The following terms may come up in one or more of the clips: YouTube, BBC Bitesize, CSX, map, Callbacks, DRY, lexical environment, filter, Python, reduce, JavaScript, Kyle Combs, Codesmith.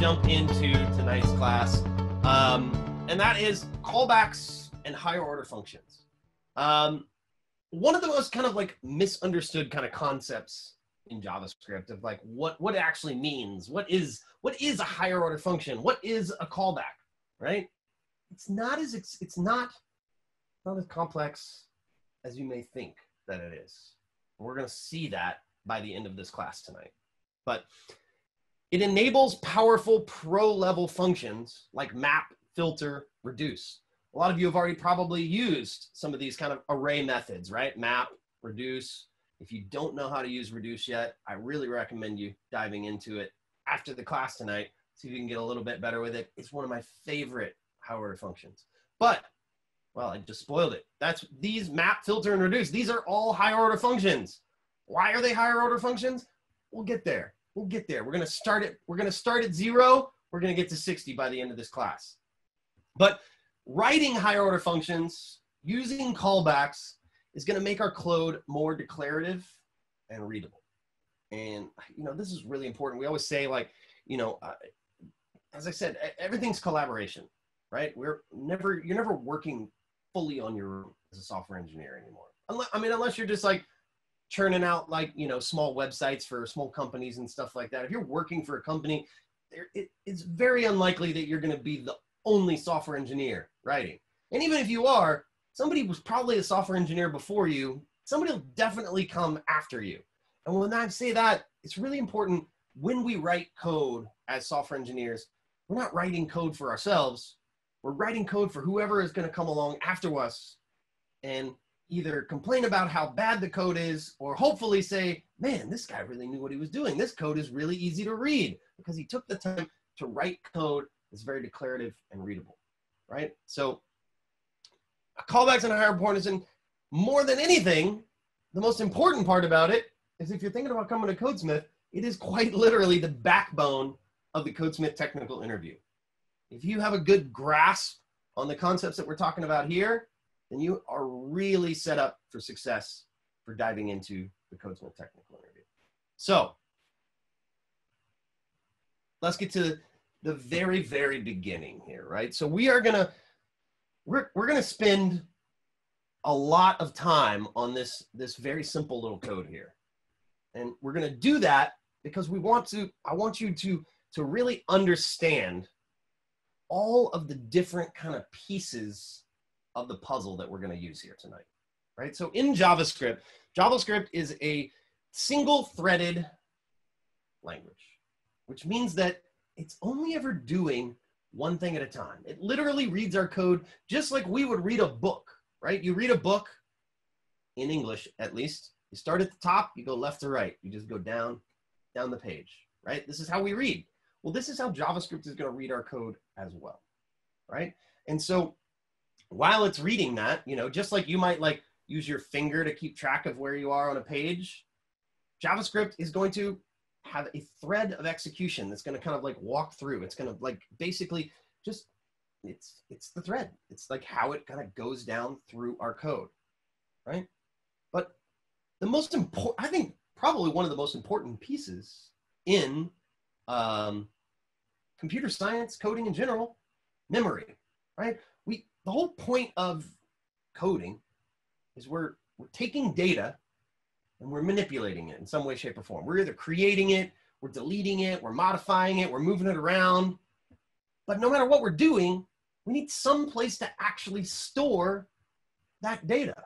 jump into tonight's class, and that is callbacks and higher order functions. One of the most kind of like misunderstood kind of concepts in JavaScript of like what it actually means. What is a higher order function? What is a callback? Right? It's not as complex as you may think that it is. We're going to see that by the end of this class tonight. But it enables powerful pro-level functions like map, filter, reduce. A lot of you have already probably used some of these kind of array methods, right? Map, reduce. If you don't know how to use reduce yet, I really recommend you diving into it after the class tonight. See if you can get a little bit better with it. It's one of my favorite higher order functions. But, well, I just spoiled it. These map, filter, and reduce. These are all higher order functions. Why are they higher order functions? We'll get there. We'll get there. We're gonna start at 0. We're gonna get to 60 by the end of this class. But writing higher order functions using callbacks is gonna make our code more declarative and readable. And you know, this is really important. We always say, like, you know, as I said, everything's collaboration, right? You're never working fully on your own as a software engineer anymore. Unless you're just like churning out, like, you know, small websites for small companies and stuff like that. If you're working for a company, it's very unlikely that you're going to be the only software engineer writing. And even if you are, somebody was probably a software engineer before you. Somebody will definitely come after you. And when I say that, it's really important when we write code as software engineers, we're not writing code for ourselves. We're writing code for whoever is going to come along after us and either complain about how bad the code is, or hopefully say, man, this guy really knew what he was doing. This code is really easy to read because he took the time to write code that's very declarative and readable, right? So callbacks and higher importance, and more than anything, the most important part about it is if you're thinking about coming to Codesmith, it is quite literally the backbone of the Codesmith technical interview. If you have a good grasp on the concepts that we're talking about here, then you are really set up for success for diving into the Codesmith technical interview. So let's get to the very, very beginning here, right? So we're gonna spend a lot of time on this very simple little code here. And we're gonna do that because I want you to really understand all of the different kind of pieces of the puzzle that we're going to use here tonight, right? So in JavaScript, JavaScript is a single-threaded language, which means that it's only ever doing one thing at a time. It literally reads our code just like we would read a book, right? You read a book, in English at least, you start at the top, you go left to right, you just go down the page, right? This is how we read. Well, this is how JavaScript is going to read our code as well, right? And so while it's reading that, you know, just like you might like use your finger to keep track of where you are on a page, JavaScript is going to have a thread of execution that's going to kind of like walk through. It's going to like basically just, it's the thread. It's like how it kind of goes down through our code, right? But the most important, I think probably one of the most important pieces in computer science, coding in general, memory, right? The whole point of coding is we're taking data and we're manipulating it in some way, shape, or form. We're either creating it, we're deleting it, we're modifying it, we're moving it around. But no matter what we're doing, we need some place to actually store that data.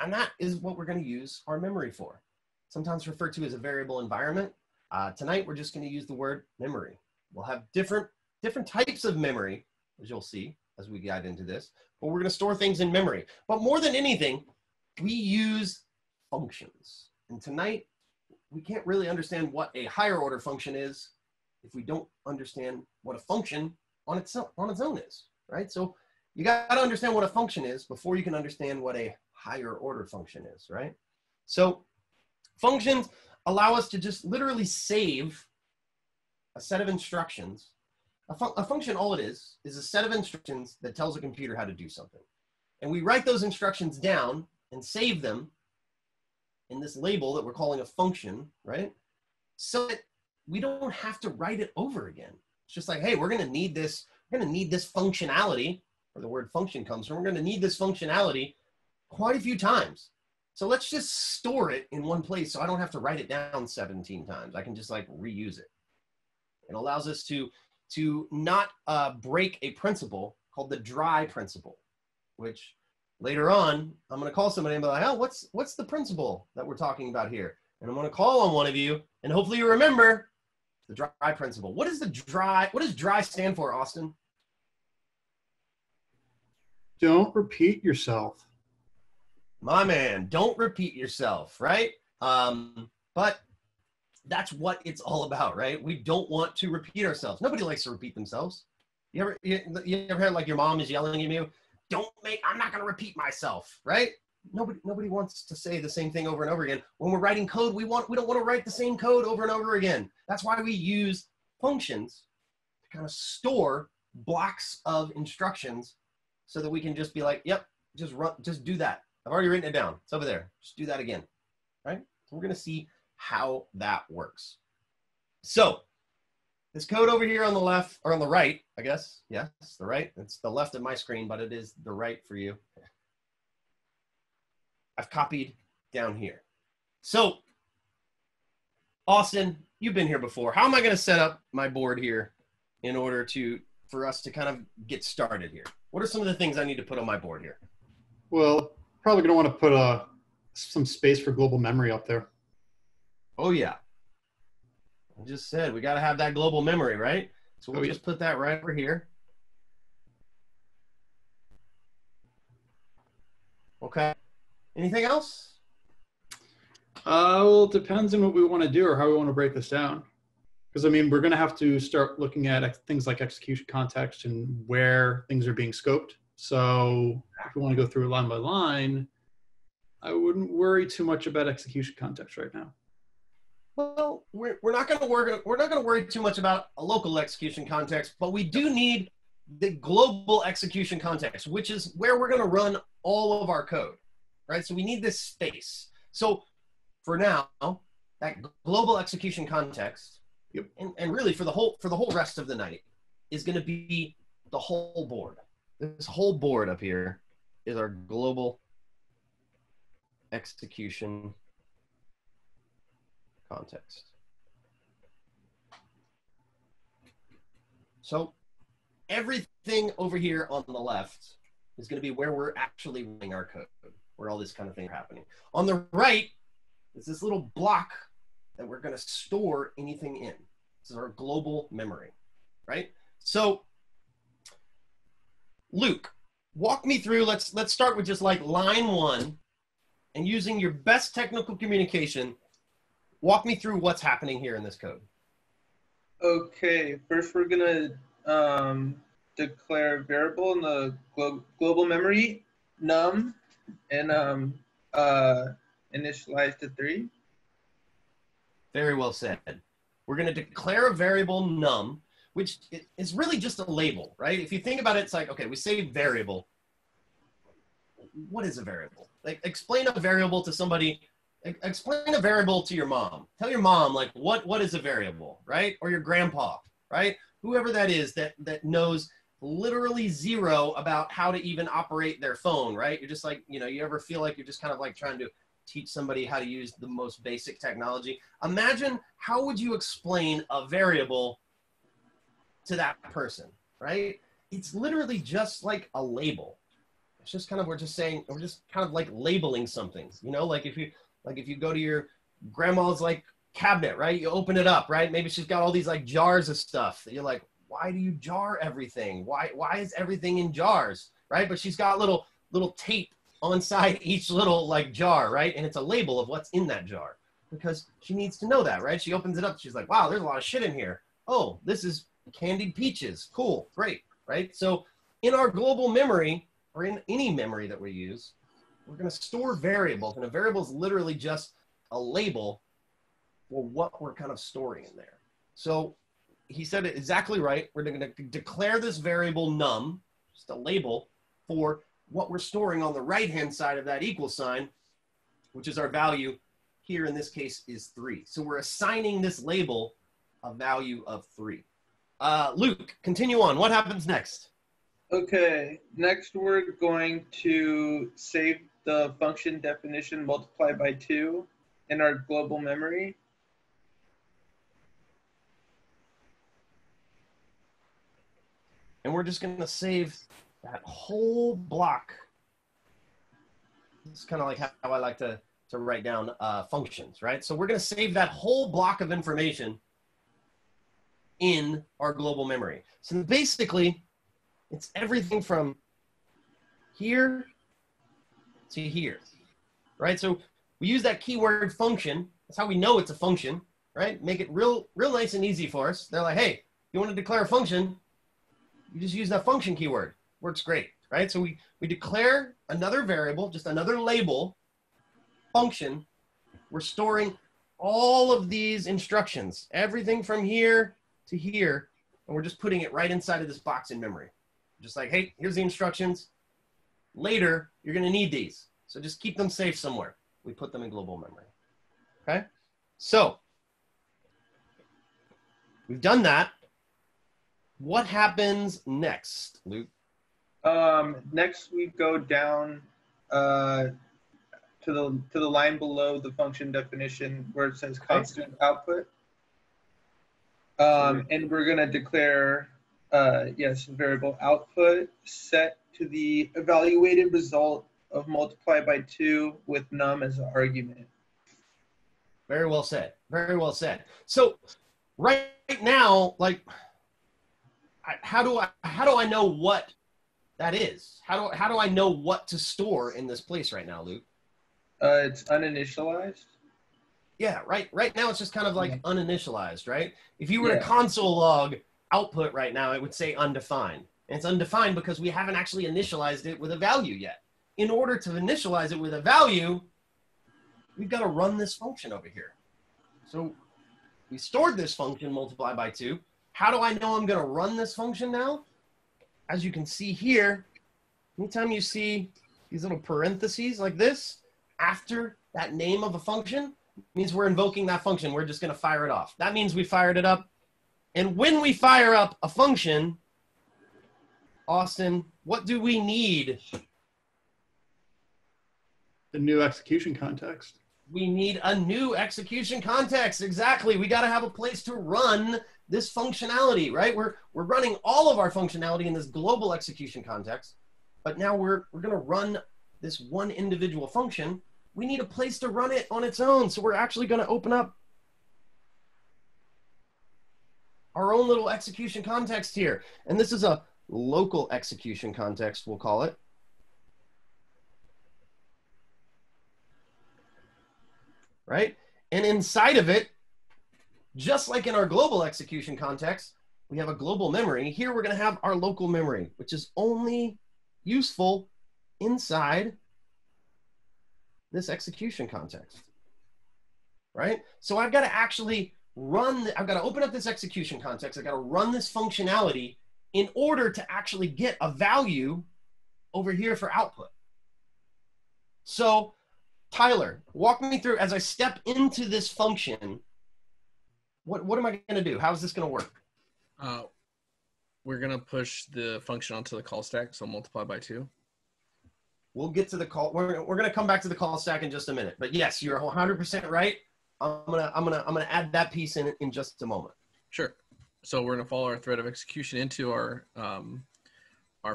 And that is what we're going to use our memory for. Sometimes referred to as a variable environment. Tonight, we're just going to use the word memory. We'll have different types of memory, as you'll see as we dive into this, but we're going to store things in memory. But more than anything, we use functions. And tonight, we can't really understand what a higher order function is if we don't understand what a function on its own is, right? So you got to understand what a function is before you can understand what a higher order function is, right? So functions allow us to just literally save a set of instructions. A function, all it is a set of instructions that tells a computer how to do something. And we write those instructions down and save them in this label that we're calling a function, right? So that we don't have to write it over again. It's just like, hey, we're going to need this. We're going to need this functionality, where the word function comes from. We're going to need this functionality quite a few times. So let's just store it in one place so I don't have to write it down 17 times. I can just like reuse it. It allows us to not break a principle called the DRY principle, which later on, I'm going to call somebody and be like, oh, what's the principle that we're talking about here? And I'm going to call on one of you, and hopefully you remember the DRY principle. What is the DRY? What does DRY stand for, Austin? Don't repeat yourself. My man, don't repeat yourself, right? But that's what it's all about, right? We don't want to repeat ourselves. Nobody likes to repeat themselves. You ever heard like your mom is yelling at you, I'm not going to repeat myself, right? Nobody wants to say the same thing over and over again. When we're writing code, we don't want to write the same code over and over again. That's why we use functions to kind of store blocks of instructions so that we can just be like, yep, just do that. I've already written it down. It's over there. Just do that again, right? So we're going to see how that works. So this code over here on the left, or on the right, I guess. Yes, the right. It's the left of my screen, but it is the right for you. I've copied down here. So Austin, you've been here before. How am I going to set up my board here in order for us to kind of get started here? What are some of the things I need to put on my board here? Well, probably going to want to put some space for global memory up there. Oh, yeah. I just said we got to have that global memory, right? So we'll just put that right over here. Okay. Anything else? Well, it depends on what we want to do or how we want to break this down. Because, I mean, we're going to have to start looking at things like execution context and where things are being scoped. So if we want to go through line by line, I wouldn't worry too much about execution context right now. Well, we're not going to worry too much about a local execution context, but we do need the global execution context, which is where we're going to run all of our code, right? So we need this space. So for now, that global execution context, yep, and really for the whole rest of the night, is going to be the whole board. This whole board up here is our global execution context. So everything over here on the left is going to be where we're actually running our code, where all this kind of thing is happening. On the right is this little block that we're going to store anything in. This is our global memory, right? So Luke, walk me through, let's start with just like line one, and using your best technical communication, walk me through what's happening here in this code. Okay, first we're gonna declare a variable in the global memory, num, and initialize to 3. Very well said. We're gonna declare a variable num, which is really just a label, right? If you think about it, it's like, okay, we say variable. What is a variable? Like, explain a variable to somebody. Explain a variable to your mom. Tell your mom, like, what is a variable, right? Or your grandpa, right? Whoever that is that knows literally zero about how to even operate their phone, right? You're just like, you know, you ever feel like you're just kind of like trying to teach somebody how to use the most basic technology? Imagine, how would you explain a variable to that person, right? It's literally just like a label. It's just kind of, we're just kind of like labeling something, you know, like if you go to your grandma's like cabinet, right? You open it up, right? Maybe she's got all these like jars of stuff that you're like, why do you jar everything? Why is everything in jars, right? But she's got little tape on side each little like jar, right? And it's a label of what's in that jar because she needs to know that, right? She opens it up. She's like, wow, there's a lot of shit in here. Oh, this is candied peaches. Cool. Great. Right? So in our global memory, or in any memory that we use, we're going to store variables. And a variable is literally just a label for what we're kind of storing in there. So he said it exactly right. We're going to declare this variable num, just a label for what we're storing on the right-hand side of that equal sign, which is our value here in this case is 3. So we're assigning this label a value of 3. Luke, continue on. What happens next? Okay, next we're going to save the function definition multiply by 2 in our global memory. And we're just going to save that whole block. It's kind of like how I like to write down functions, right? So we're going to save that whole block of information in our global memory. So basically, it's everything from here to here, right? So we use that keyword function. That's how we know it's a function, right? Make it real nice and easy for us. They're like, hey, you want to declare a function? You just use that function keyword. Works great, right? So we declare another variable, just another label, function. We're storing all of these instructions, everything from here to here, and we're just putting it right inside of this box in memory. Just like, hey, here's the instructions. Later, you're going to need these. So just keep them safe somewhere. We put them in global memory, okay? So we've done that. What happens next, Luke? Next, we go down to the line below the function definition where it says constant output. And we're going to declare, variable output set to the evaluated result of multiply by 2 with num as an argument. Very well said. Very well said. So right now, like, how do I know what that is? How do I know what to store in this place right now, Luke? It's uninitialized. Yeah, right now it's just kind of like uninitialized, right? If you were to console log output right now, it would say undefined. And it's undefined because we haven't actually initialized it with a value yet. In order to initialize it with a value, we've got to run this function over here. So we stored this function multiply by 2. How do I know I'm going to run this function now? As you can see here, anytime you see these little parentheses like this, after that name of a function, it means we're invoking that function. We're just going to fire it off. That means we fired it up. And when we fire up a function, Austin, what do we need? The new execution context. We need a new execution context. Exactly. We got to have a place to run this functionality, right? We're running all of our functionality in this global execution context, but now we're going to run this one individual function. We need a place to run it on its own. So we're actually going to open up our own little execution context here. And this is a local execution context, we'll call it. Right? And inside of it, just like in our global execution context, we have a global memory. Here we're going to have our local memory, which is only useful inside this execution context, right? So I've got to actually I've got to open up this execution context. I've got to run this functionality in order to actually get a value over here for output. So Tyler, walk me through, as I step into this function, what am I going to do? How is this going to work? We're going to push the function onto the call stack, so multiply by 2. We'll get to the call. We're going to come back to the call stack in just a minute. But yes, you're 100% right. I'm gonna add that piece in just a moment. Sure. So we're gonna follow our thread of execution into our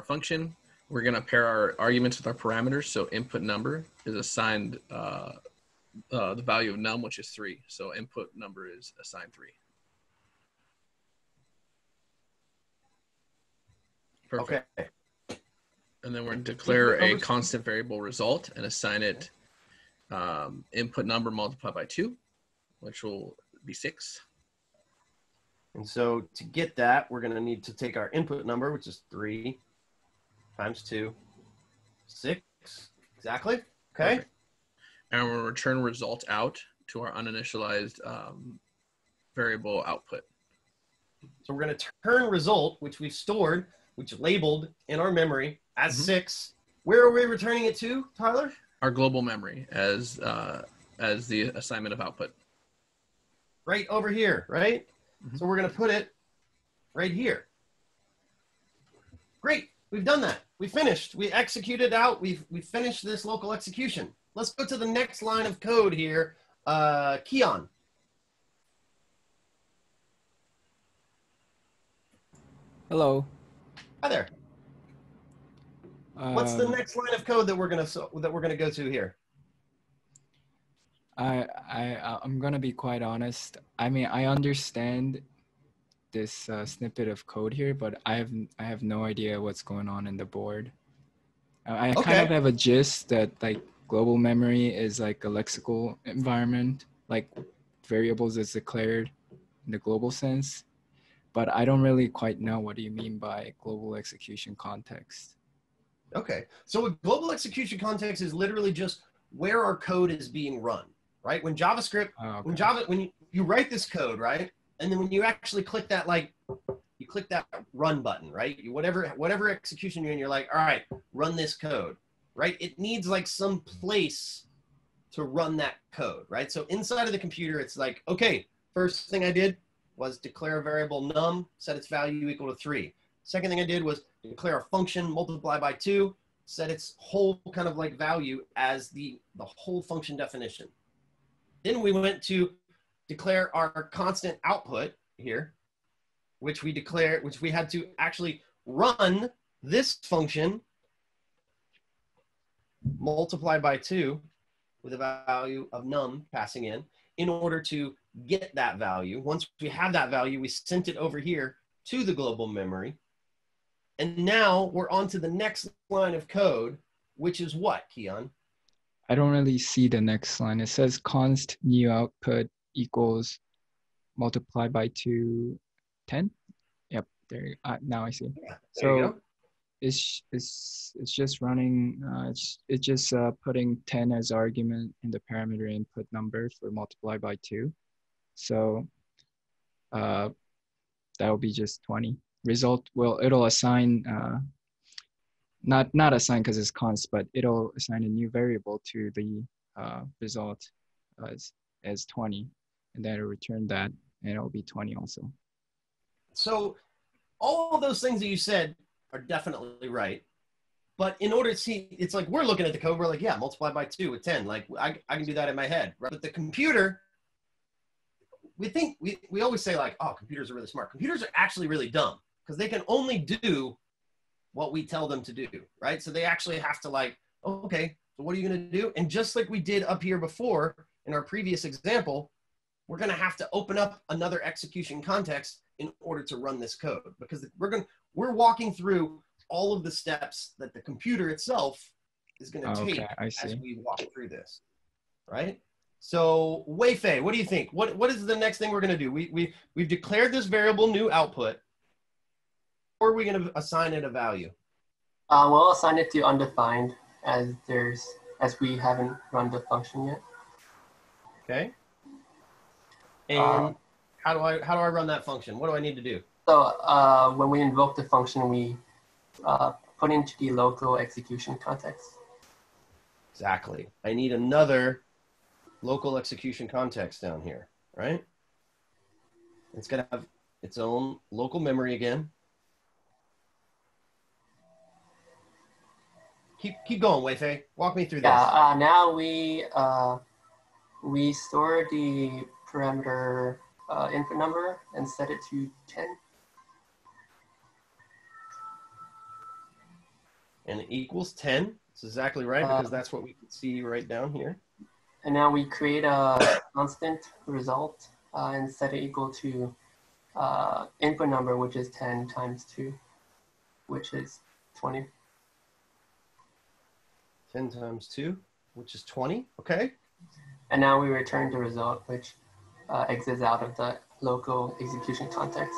function. We're gonna pair our arguments with our parameters. So input number is assigned the value of num, which is 3. So input number is assigned 3. Perfect. Okay. And then we're gonna declare a constant variable result and assign it input number multiplied by 2, which will be 6. And so to get that, we're going to need to take our input number, which is 3 times 2, 6. Exactly. Okay. Perfect. And we'll return result out to our uninitialized variable output. So we're going to turn result, which we've stored, which labeled in our memory as 6. Where are we returning it to, Tyler? Our global memory as the assignment of output. Right over here, right? So we're going to put it right here. Great. We've done that. We finished. We executed out. We finished this local execution. Let's go to the next line of code here. Keon. Hello. Hi there. What's the next line of code that we're gonna go to here? I'm gonna be quite honest. I mean, I understand this snippet of code here, but I have no idea what's going on in the board. I kind of have a gist that like global memory is like a lexical environment, like variables is declared in the global sense, but I don't really quite know what do you mean by global execution context. Okay, so a global execution context is literally just where our code is being run, right? When JavaScript, when you write this code, right? And then when you actually click that, like, you click that run button, right? You, whatever execution you're in, you're like, all right, run this code, right? It needs like some place to run that code, right? So inside of the computer, it's like, okay, first thing I did was declare a variable num, set its value equal to 3. Second thing I did was declare a function, multiply by 2, set its whole kind of like value as the whole function definition. Then we went to declare our constant output here, which we had to actually run this function multiplied by 2 with a value of num passing in order to get that value. Once we have that value, we sent it over here to the global memory. And now we're on to the next line of code, which is what, Keon? I don't really see the next line. It says const new output equals multiplied by 2, 10. Yep, there. Now I see. Yeah, so it's just running. It's just putting 10 as argument in the parameter input number for multiplied by 2. So that will be just 20. Result, well, it'll assign, not assign because it's const, but it'll assign a new variable to the result as 20, and then it'll return that, and it'll be 20 also. So all of those things that you said are definitely right, but in order to see, it's like we're looking at the code, we're like, yeah, multiply by 2 with 10, like I can do that in my head, right? But the computer, we always say like, oh, computers are really smart. Computers are actually really dumb, because they can only do what we tell them to do, right? So they actually have to like, oh, okay, so what are you going to do? And just like we did up here before in our previous example, we're going to have to open up another execution context in order to run this code, because we're walking through all of the steps that the computer itself is going to take as we walk through this, right? So Weifei, what do you think? What is the next thing we're going to do? We've declared this variable new output. Or are we going to assign it a value? We'll assign it to undefined as we haven't run the function yet. Okay. And how do I run that function? What do I need to do? So when we invoke the function, we put into the local execution context. Exactly. I need another local execution context down here, right? It's going to have its own local memory again. Keep going, Weifei. Walk me through this. Yeah, now we store the parameter input number and set it to 10. And it equals 10. That's exactly right, because that's what we can see right down here. And now we create a constant result and set it equal to input number, which is 10 times 2, which is 20. 10 times 2, which is 20, okay. And now we return the result, which exits out of the local execution context.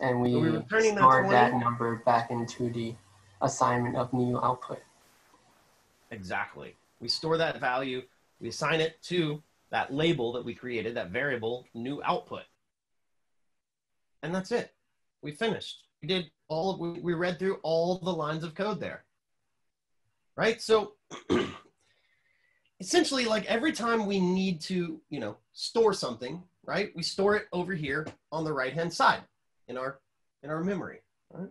And we store that number back into the assignment of new output. Exactly. We store that value, we assign it to that label that we created, that variable, new output. And that's it. We finished. We did we read through all the lines of code there. Right? So essentially, like every time we need to, you know, store something, right? We store it over here on the right-hand side in our memory, right?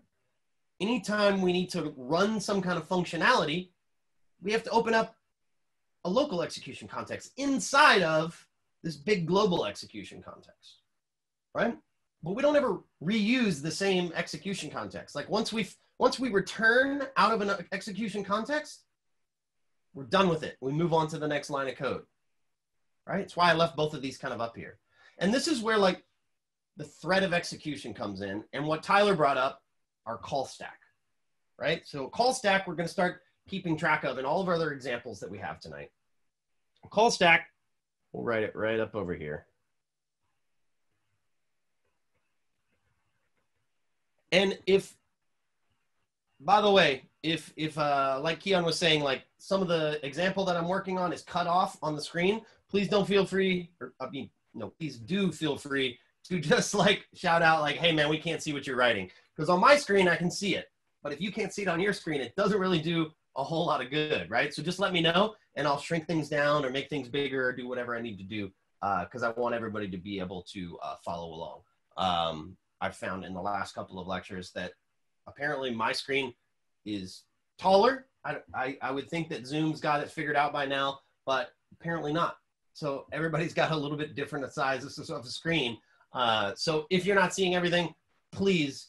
Anytime we need to run some kind of functionality, we have to open up a local execution context inside of this big global execution context, right? But we don't ever reuse the same execution context. Like once we return out of an execution context, we're done with it. We move on to the next line of code, right? It's why I left both of these kind of up here. And this is where like the thread of execution comes in, and what Tyler brought up, our call stack, right? So call stack, we're gonna start keeping track of in all of our other examples that we have tonight. Call stack, we'll write it right up over here. And if, by the way, if like Keon was saying, like some of the example that I'm working on is cut off on the screen, please don't feel free, or I mean, no, please do feel free to just like shout out like, hey man, we can't see what you're writing. Because on my screen, I can see it. But if you can't see it on your screen, it doesn't really do a whole lot of good, right? So just let me know and I'll shrink things down or make things bigger or do whatever I need to do because I want everybody to be able to follow along. I've found in the last couple of lectures that apparently my screen is taller. I would think that Zoom's got it figured out by now, but apparently not. So everybody's got a little bit different sizes of the screen. So if you're not seeing everything, please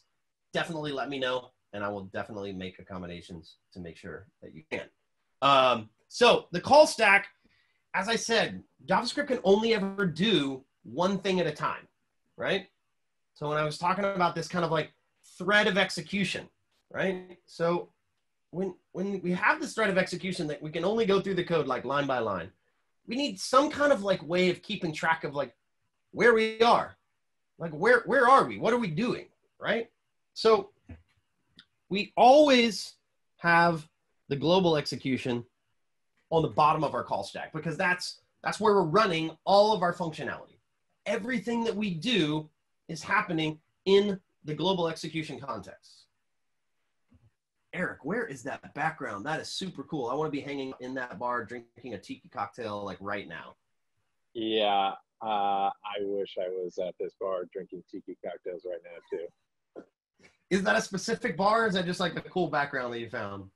definitely let me know and I will definitely make accommodations to make sure that you can. So the call stack, as I said, JavaScript can only ever do one thing at a time, right? So when I was talking about this kind of like thread of execution, right? So when we have this thread of execution that we can only go through the code like line by line, we need some kind of like way of keeping track of like where we are, like where are we? What are we doing, right? So we always have the global execution on the bottom of our call stack because that's where we're running all of our functionality. Everything that we do is happening in the global execution context. Eric, where is that background? That is super cool. I want to be hanging in that bar, drinking a tiki cocktail like right now. Yeah, I wish I was at this bar drinking tiki cocktails right now too. Is that a specific bar or is that just like a cool background that you found?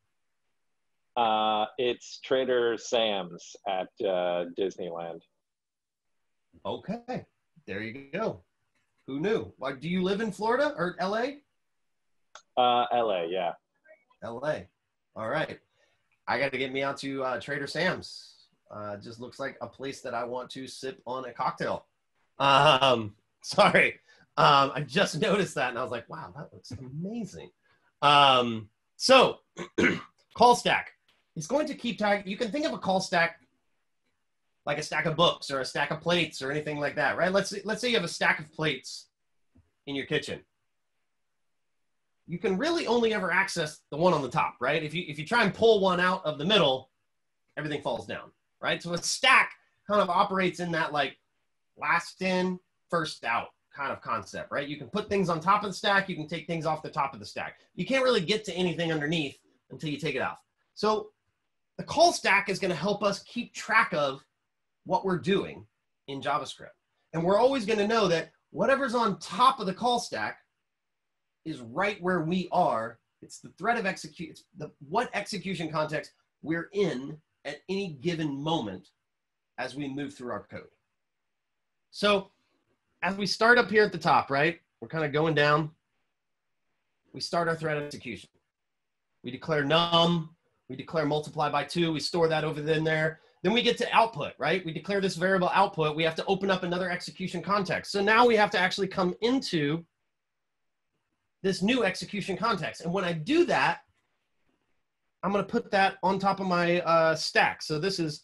It's Trader Sam's at Disneyland. Okay, there you go. Who knew? Like, do you live in Florida or LA? LA, yeah. LA. All right. I got to get me out to Trader Sam's. Just looks like a place that I want to sip on a cocktail. Sorry. I just noticed that and I was like, wow, that looks amazing. So call stack. It's going to keep tagging. You can think of a call stack like a stack of books or a stack of plates or anything like that, right? Let's say you have a stack of plates in your kitchen. You can really only ever access the one on the top, right? If you try and pull one out of the middle, everything falls down, right? So a stack kind of operates in that like last in, first out kind of concept, right? You can put things on top of the stack, you can take things off the top of the stack. You can't really get to anything underneath until you take it off. So the call stack is gonna help us keep track of what we're doing in JavaScript. And we're always gonna know that whatever's on top of the call stack is right where we are. It's the thread of execution, it's the what execution context we're in at any given moment as we move through our code. So as we start up here at the top, right? We're kind of going down. We start our thread of execution. We declare num, we declare multiply by 2, we store that over in there. Then we get to output, right? We declare this variable output. We have to open up another execution context. So now we have to actually come into this new execution context. And when I do that, I'm gonna put that on top of my stack. So this is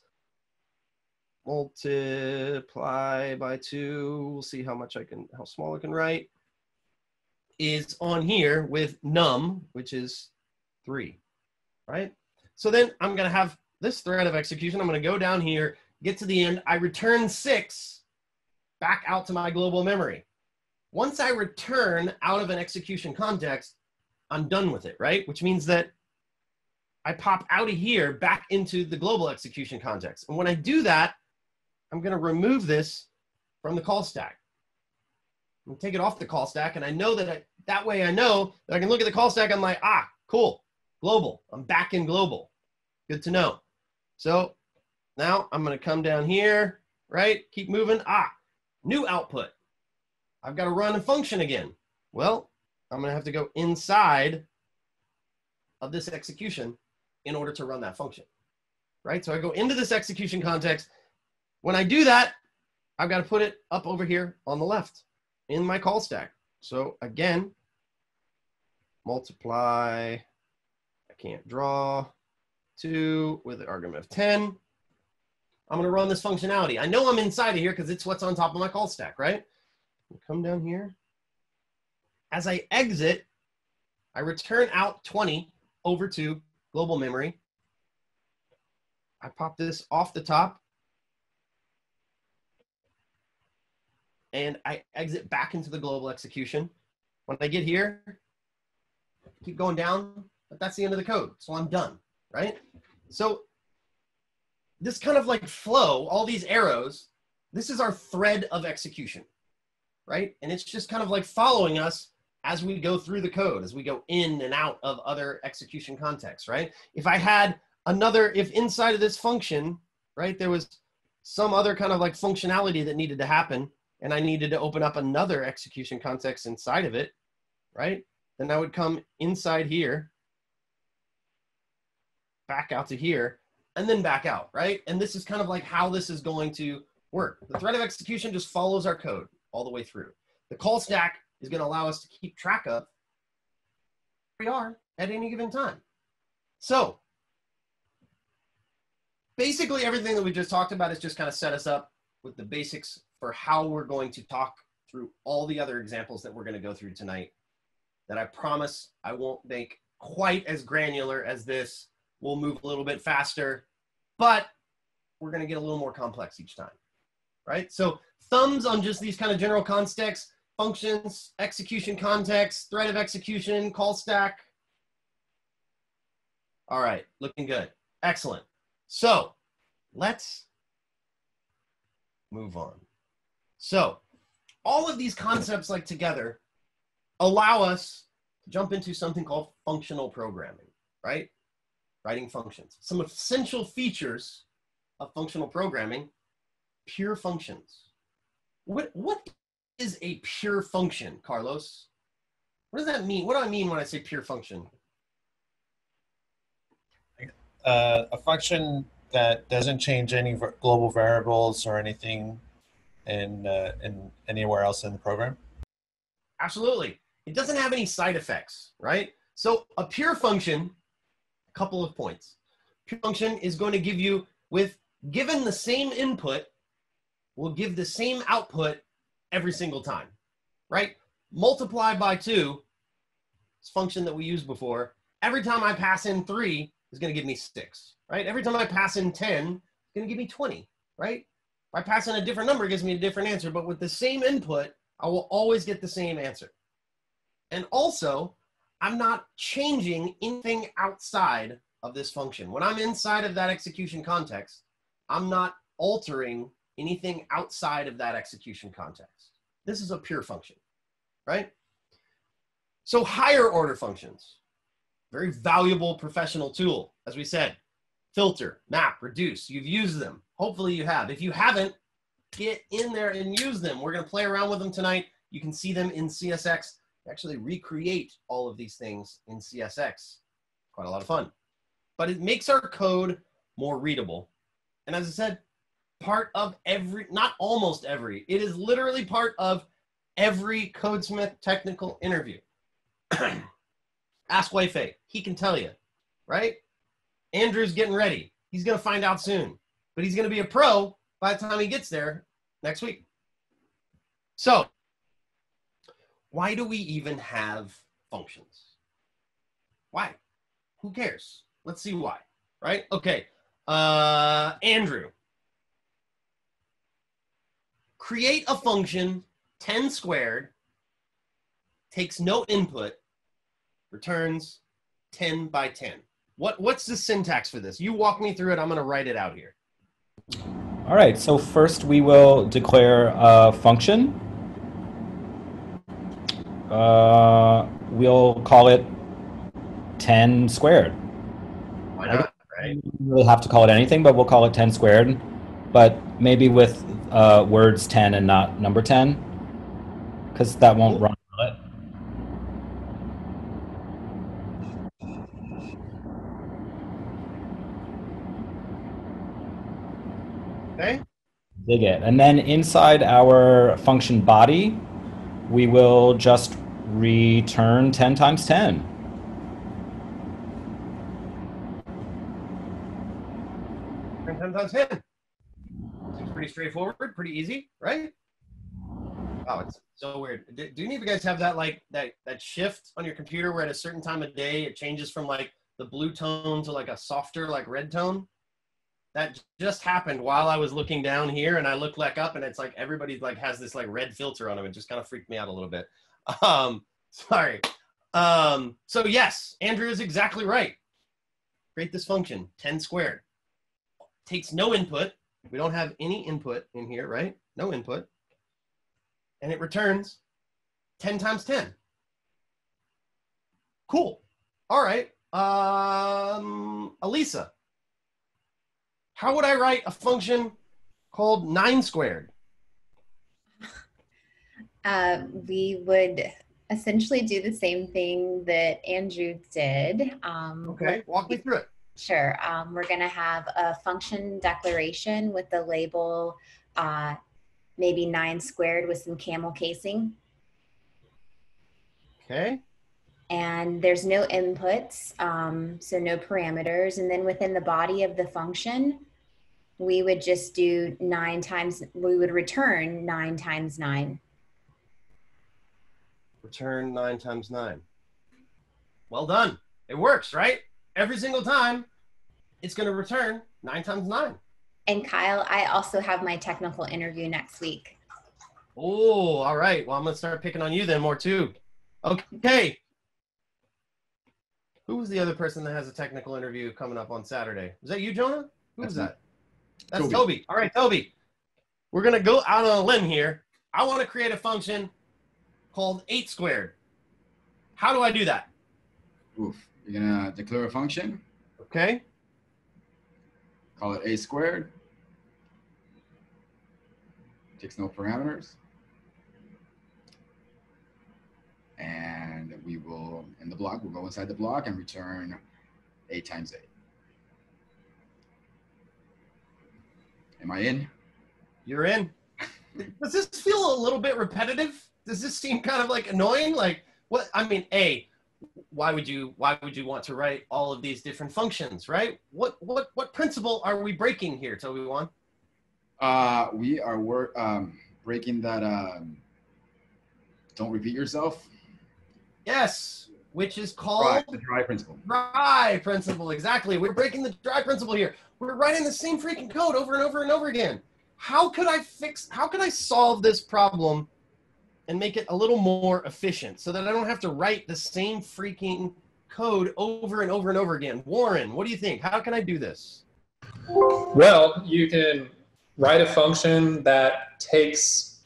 multiply by 2. We'll see how much I can, how small I can write. Is on here with num, which is 3, right? So then I'm gonna have this thread of execution, I'm gonna go down here, get to the end, I return 6 back out to my global memory. Once I return out of an execution context, I'm done with it, right? Which means that I pop out of here back into the global execution context. And when I do that, I'm gonna remove this from the call stack. I'm gonna take it off the call stack, and I know that that way I know that I can look at the call stack. I'm like, ah, cool, global. I'm back in global. Good to know. So now I'm gonna come down here, right? Keep moving. Ah, new output. I've got to run a function again. Well, I'm gonna have to go inside of this execution in order to run that function, right? So I go into this execution context. When I do that, I've got to put it up over here on the left in my call stack. So again, multiply, I can't draw, 2 with an argument of 10. I'm gonna run this functionality. I know I'm inside of here because it's what's on top of my call stack, right? Come down here. As I exit, I return out 20 over to global memory. I pop this off the top. And I exit back into the global execution. When I get here, keep going down, but that's the end of the code. So I'm done, right? So this kind of like flow, all these arrows, this is our thread of execution, right? And it's just kind of like following us as we go through the code, as we go in and out of other execution contexts, right? If I had another, if inside of this function, right, there was some other kind of like functionality that needed to happen, and I needed to open up another execution context inside of it, right? Then I would come inside here, back out to here, and then back out, right? And this is kind of like how this is going to work. The thread of execution just follows our code all the way through. The call stack is going to allow us to keep track of where we are at any given time. So basically everything that we just talked about is just kind of set us up with the basics for how we're going to talk through all the other examples that we're going to go through tonight, that I promise I won't make quite as granular as this. We'll move a little bit faster, but we're going to get a little more complex each time, right? So thumbs on just these kind of general contexts, functions, execution context, thread of execution, call stack. All right, looking good. Excellent. So let's move on. So all of these concepts like together allow us to jump into something called functional programming, right? Writing functions. Some essential features of functional programming, pure functions. What is a pure function, Carlos? What does that mean? What do I mean when I say pure function? A function that doesn't change any global variables or anything in anywhere else in the program? Absolutely. It doesn't have any side effects, right? So a pure function, a couple of points. Pure function is going to give you, given the same input, will give the same output every single time, right? Multiply by 2, this function that we used before, every time I pass in 3, is going to give me 6, right? Every time I pass in 10, it's going to give me 20, right? By passing a different number, it gives me a different answer, but with the same input, I will always get the same answer. And also, I'm not changing anything outside of this function. When I'm inside of that execution context, I'm not altering anything outside of that execution context. This is a pure function, right? So higher order functions, very valuable professional tool, as we said. Filter, map, reduce, you've used them. Hopefully you have. If you haven't, get in there and use them. We're going to play around with them tonight. You can see them in CSX. Actually recreate all of these things in CSX. Quite a lot of fun. But it makes our code more readable. And as I said, part of every, not almost every, it is literally part of every Codesmith technical interview. Ask Wei-Fei, he can tell you, right? Andrew's getting ready. He's going to find out soon, but he's going to be a pro by the time he gets there next week. So why do we even have functions? Why? Who cares? Let's see why, right? Okay. Andrew, create a function 10 squared, takes no input, returns 10 by 10. What's the syntax for this? You walk me through it. I'm going to write it out here. All right, so first we will declare a function. We'll call it 10 squared. Why not, right? We don't really have to call it anything, but we'll call it 10 squared. But maybe with words 10 and not number 10, because that won't run. Okay. Dig it. And then inside our function body, we will just return 10 times 10. And 10 times 10. Seems pretty straightforward, pretty easy, right? Wow, it's so weird. Do any of you guys have that like that shift on your computer where at a certain time of day it changes from like the blue tone to like a softer like red tone? That just happened while I was looking down here, and I looked back up, and it's like everybody like has this like red filter on them. It just kind of freaked me out a little bit. Sorry. So yes, Andrew is exactly right. Create this function, 10 squared. Takes no input. We don't have any input in here, right? No input. And it returns 10 times 10. Cool. All right. Alisa. How would I write a function called 9 squared? We would essentially do the same thing that Andrew did. Okay, walk me through it. Sure. We're going to have a function declaration with the label maybe 9 squared with some camel casing. Okay. And there's no inputs, so no parameters. And then within the body of the function, we would just do 9 times, we would return 9 times 9. Return 9 times 9. Well done. It works, right? Every single time, it's going to return 9 times 9. And Kyle, I also have my technical interview next week. Oh, all right. Well, I'm going to start picking on you then more too. Okay. Who was the other person that has a technical interview coming up on Saturday? Was that you, Jonah? Who was that? That's Toby. All right, Toby. We're going to go out on a limb here. I want to create a function called 8 squared. How do I do that? Oof. You're going to declare a function. Okay. Call it 8 squared. Takes no parameters. And we will, in the block, we'll go inside the block and return 8 times 8. Am I in? You're in. Does this feel a little bit repetitive? Does this seem kind of like annoying? Like what, I mean, why would you want to write all of these different functions, right? What principle are we breaking here, Toby Wan? We are breaking that don't repeat yourself. Yes, which is called the DRY principle. DRY principle, exactly. We're breaking the DRY principle here. We're writing the same freaking code over and over and over again. How could I solve this problem and make it a little more efficient so that I don't have to write the same freaking code over and over and over again? Warren, what do you think? How can I do this? Well, you can write a function that takes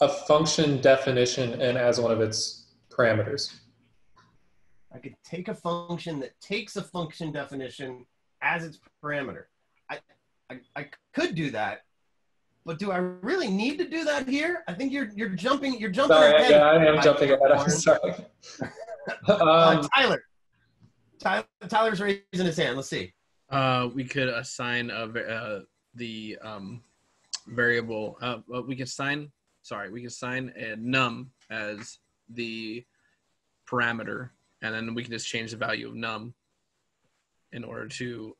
a function definition and as one of its parameters. I could take a function that takes a function definition as its parameter. I could do that, but do I really need to do that here? I think you're jumping sorry, ahead. Yeah, I am jumping ahead. I'm sorry. Tyler's raising his hand. Let's see. We could assign variable. We can assign a num as the parameter, and then we can just change the value of num in order to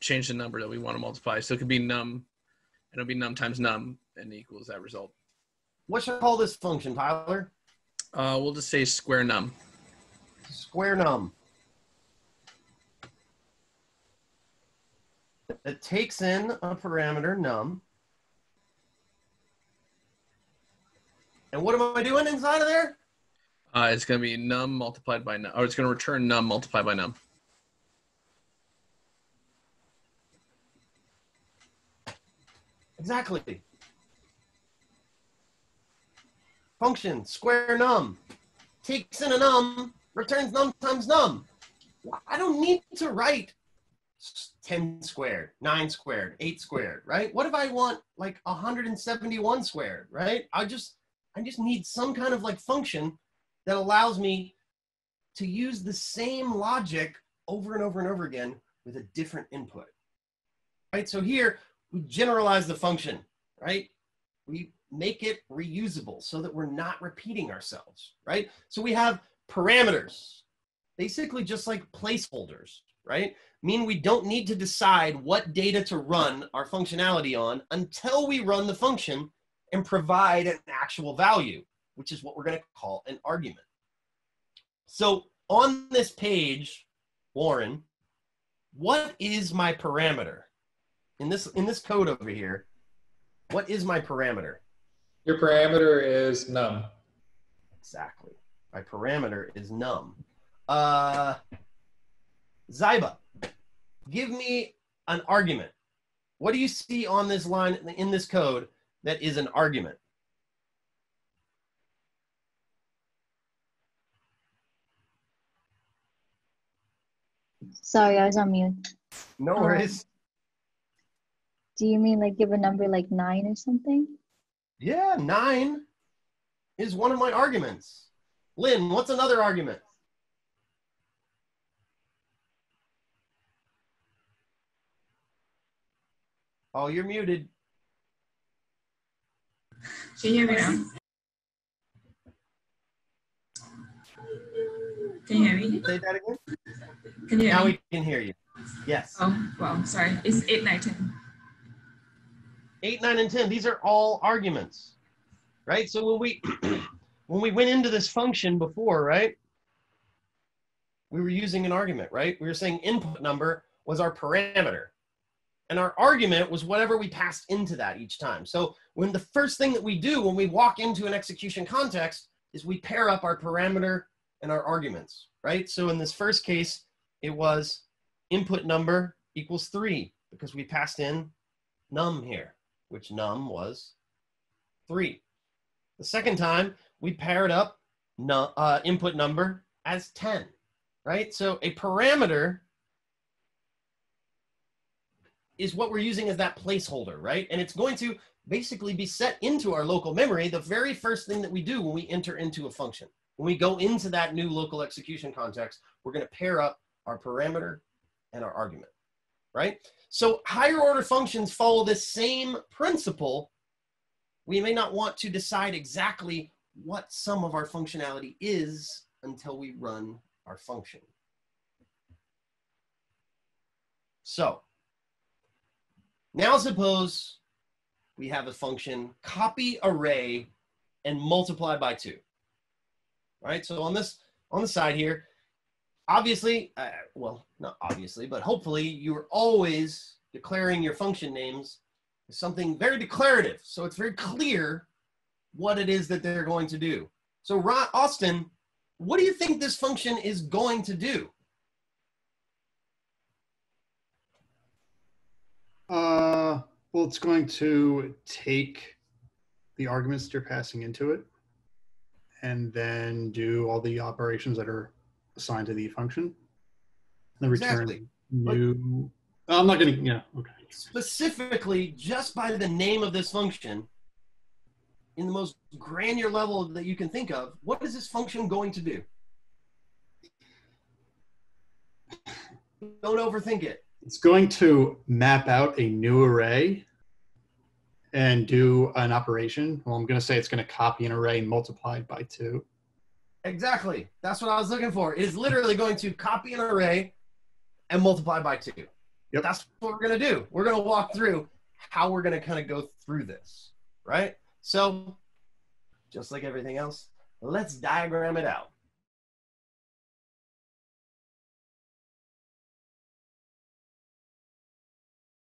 change the number that we want to multiply. So it could be num, and it'll be num times num, and equals that result. What should I call this function, Tyler? We'll just say square num. Square num. It takes in a parameter num. And what am I doing inside of there? It's going to be num multiplied by num, or it's going to return num multiplied by num. Exactly. Function, square num, takes in a num, returns num times num. I don't need to write 10 squared, 9 squared, 8 squared, right? What if I want like 171 squared, right? I just need some kind of like function that allows me to use the same logic over and over and over again with a different input, right? So here we generalize the function, right? We make it reusable so that we're not repeating ourselves, right? So we have parameters, basically just like placeholders, right? Mean we don't need to decide what data to run our functionality on until we run the function and provide an actual value, which is what we're going to call an argument. So on this page, Warren, what is my parameter? In this code over here, what is my parameter? Your parameter is num. Exactly. My parameter is num. Zyba, give me an argument. What do you see on this line in this code that is an argument? Sorry, I was on mute. No worries. Do you mean like give a number like 9 or something? Yeah, 9 is one of my arguments. Lynn, what's another argument? Oh, you're muted. Can you hear me now? Can you hear me? Say that again. Can you hear me? Now we can hear you. Yes. Oh, well, sorry. It's 8, 9, 10. 8, 9, and 10. These are all arguments, right? So when we, when we went into this function before, right, we were using an argument, right? We were saying input number was our parameter. And our argument was whatever we passed into that each time. So when the first thing that we do when we walk into an execution context is we pair up our parameter and our arguments, right? So in this first case, it was input number equals 3 because we passed in num here, which num was 3. The second time, we paired up input number as 10, right? So a parameter is what we're using as that placeholder, right? And it's going to basically be set into our local memory the very first thing that we do when we enter into a function. When we go into that new local execution context, we're going to pair up our parameter and our argument, right? So higher order functions follow this same principle. We may not want to decide exactly what some of our functionality is until we run our function. So, now suppose we have a function copy array and multiply by 2. All right, so on the side here, obviously, well, not obviously, but hopefully you're always declaring your function names as something very declarative. So it's very clear what it is that they're going to do. So Austin, what do you think this function is going to do? Well, it's going to take the arguments you're passing into it and then do all the operations that are assigned to the function and then return new. But I'm not going to, yeah, okay. Specifically, just by the name of this function, in the most granular level that you can think of, what is this function going to do? Don't overthink it. It's going to map out a new array and do an operation. Well, I'm going to say it's going to copy an array and multiply it by 2. Exactly. That's what I was looking for. It is literally going to copy an array and multiply by 2. Yep. That's what we're going to do. We're going to walk through how we're going to kind of go through this, right? So just like everything else, let's diagram it out.